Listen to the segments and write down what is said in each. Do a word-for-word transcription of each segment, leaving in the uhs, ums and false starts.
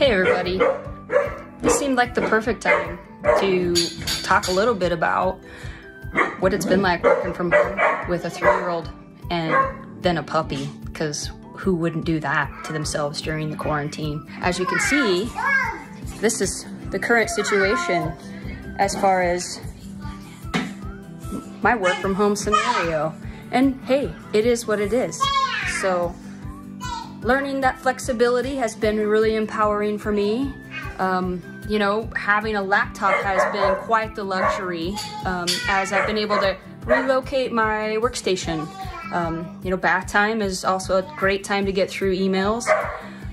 Hey everybody, this seemed like the perfect time to talk a little bit about what it's been like working from home with a three-year-old and then a puppy, because who wouldn't do that to themselves during the quarantine? As you can see, this is the current situation as far as my work from home scenario. And hey, it is what it is. So learning that flexibility has been really empowering for me. Um, you know, having a laptop has been quite the luxury, um, as I've been able to relocate my workstation. Um, you know, bath time is also a great time to get through emails.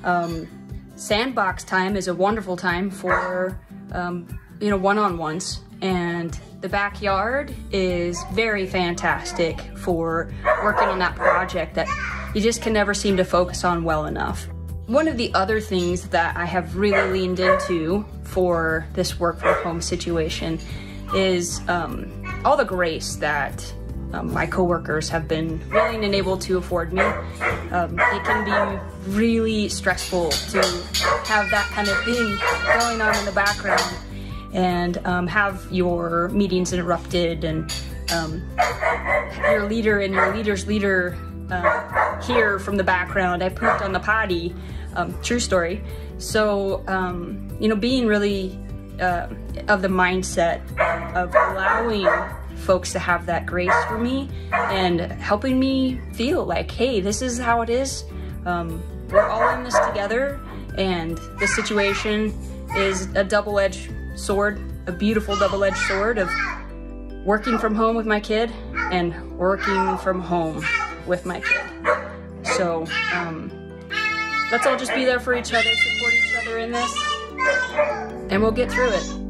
Um, sandbox time is a wonderful time for, um, you know, one-on-ones. And the backyard is very fantastic for working on that project that you just can never seem to focus on well enough. One of the other things that I have really leaned into for this work from home situation is um, all the grace that um, my coworkers have been willing and able to afford me. Um, it can be really stressful to have that kind of thing going on in the background and um, have your meetings interrupted and um, your leader and your leader's leader uh, hear from the background, "I pooped on the potty," um, true story. So, um, you know, being really uh, of the mindset of allowing folks to have that grace for me and helping me feel like, hey, this is how it is. Um, we're all in this together, and the situation is a double-edged sword, a beautiful double-edged sword of working from home with my kid and working from home with my kid. So um, let's all just be there for each other, support each other in this, and we'll get through it.